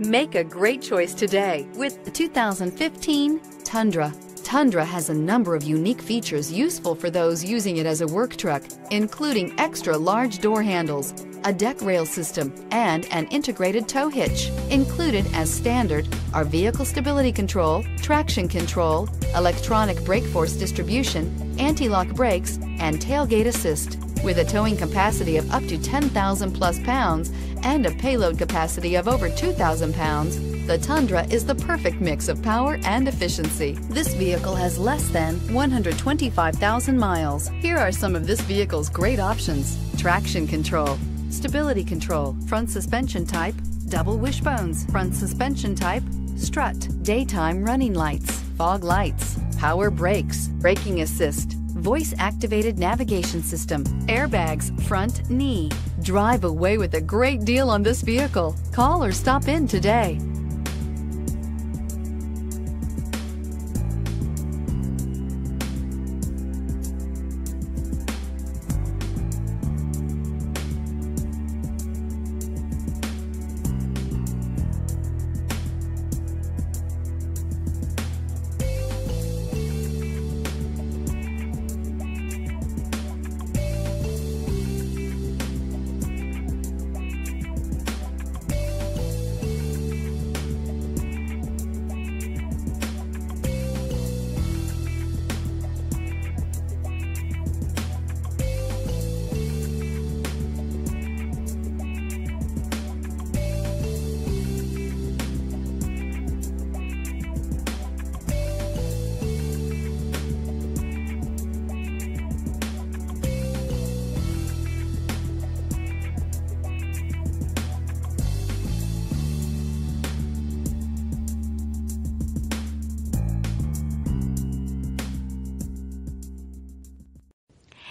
Make a great choice today with the 2015 Tundra. Tundra has a number of unique features useful for those using it as a work truck, including extra large door handles, a deck rail system, and an integrated tow hitch. Included as standard are vehicle stability control, traction control, electronic brake force distribution, anti-lock brakes, and tailgate assist. With a towing capacity of up to 10,000 plus pounds and a payload capacity of over 2,000 pounds, the Tundra is the perfect mix of power and efficiency. This vehicle has less than 125,000 miles. Here are some of this vehicle's great options: traction control, stability control, front suspension type, double wishbones, front suspension type, strut, daytime running lights, fog lights, power brakes, braking assist, voice-activated navigation system, airbags, front knee. Drive away with a great deal on this vehicle. Call or stop in today.